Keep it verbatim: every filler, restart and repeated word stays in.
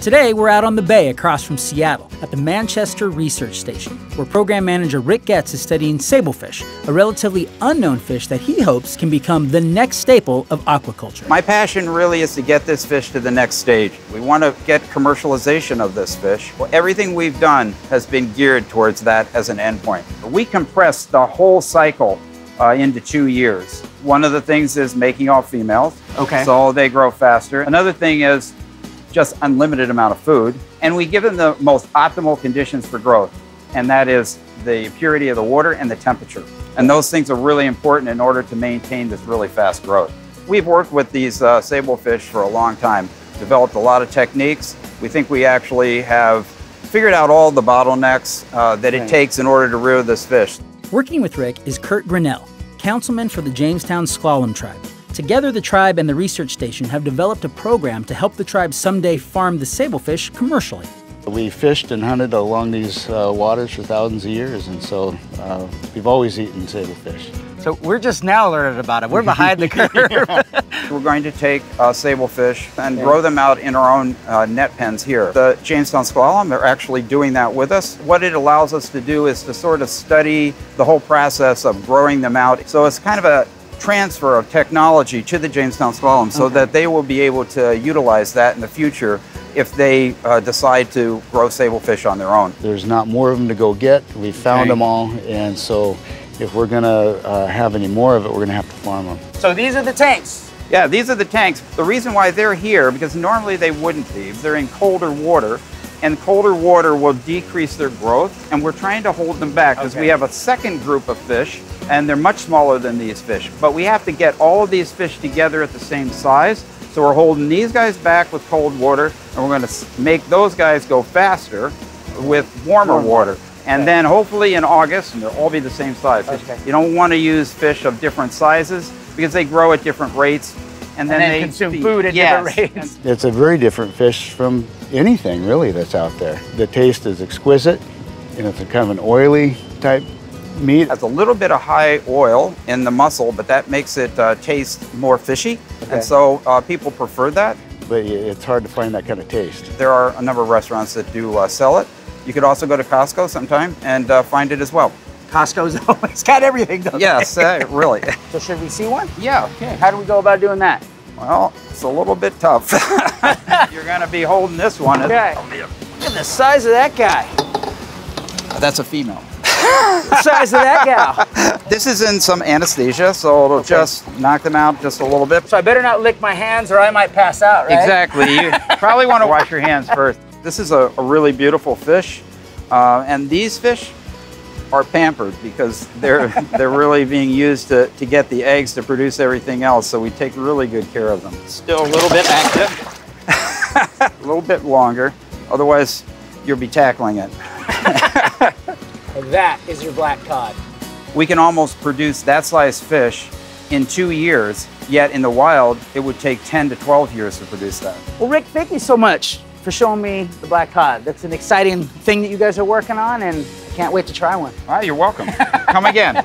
Today, we're out on the bay across from Seattle at the Manchester Research Station, where program manager Rick Getz is studying sablefish, a relatively unknown fish that he hopes can become the next staple of aquaculture. My passion really is to get this fish to the next stage. We want to get commercialization of this fish. Well, everything we've done has been geared towards that as an endpoint. We compress the whole cycle Uh, into two years. One of the things is making all females, okay, so they grow faster. Another thing is just unlimited amount of food. And we give them the most optimal conditions for growth, and that is the purity of the water and the temperature. And those things are really important in order to maintain this really fast growth. We've worked with these uh, sablefish for a long time, developed a lot of techniques. We think we actually have figured out all the bottlenecks uh, that okay. it takes in order to rear this fish. Working with Rick is Kurt Grinnell, councilman for the Jamestown S'Klallam tribe. Together, the tribe and the research station have developed a program to help the tribe someday farm the sablefish commercially. We fished and hunted along these uh, waters for thousands of years, and so uh, we've always eaten sablefish. So we're just now learning about it. We're behind the curve. Yeah. We're going to take uh, sablefish and yeah. grow them out in our own uh, net pens here. The Jamestown S'Klallam are actually doing that with us. What it allows us to do is to sort of study the whole process of growing them out. So it's kind of a transfer of technology to the Jamestown S'Klallam, so okay. that they will be able to utilize that in the future if they uh, decide to grow sablefish on their own. There's not more of them to go get. We found okay. them all, and so if we're gonna uh, have any more of it, we're gonna have to farm them. So these are the tanks? Yeah, these are the tanks. The reason why they're here, because normally they wouldn't be. They're in colder water, and colder water will decrease their growth, and we're trying to hold them back because okay. we have a second group of fish, and they're much smaller than these fish. But we have to get all of these fish together at the same size. So we're holding these guys back with cold water, and we're gonna make those guys go faster with warmer water. And okay. then hopefully in August, and they'll all be the same size. Okay. You don't want to use fish of different sizes because they grow at different rates, and then, and then they consume feed. food at yes. different rates. It's a very different fish from anything really that's out there. The taste is exquisite, and it's a kind of an oily type meat. It has a little bit of high oil in the muscle, but that makes it uh, taste more fishy, okay. and so uh, people prefer that. But it's hard to find that kind of taste. There are a number of restaurants that do uh, sell it. You could also go to Costco sometime and uh, find it as well. Costco's always got everything, doesn't it? Yes, uh, really. So should we see one? Yeah. Okay. How do we go about doing that? Well, it's a little bit tough. You're going to be holding this one. Okay. Look at the size of that guy. That's a female. The size of that gal. This is in some anesthesia, so it'll okay. just knock them out just a little bit. So I better not lick my hands or I might pass out, right? Exactly. You probably want to wash your hands first. This is a, a really beautiful fish, uh, and these fish are pampered because they're they're really being used to, to get the eggs to produce everything else, so we take really good care of them. Still a little bit active, a little bit longer, otherwise you'll be tackling it. That is your black cod. We can almost produce that size fish in two years, yet in the wild, it would take ten to twelve years to produce that. Well, Rick, thank you so much for showing me the black cod. That's an exciting thing that you guys are working on, and I can't wait to try one. All right, you're welcome. Come again.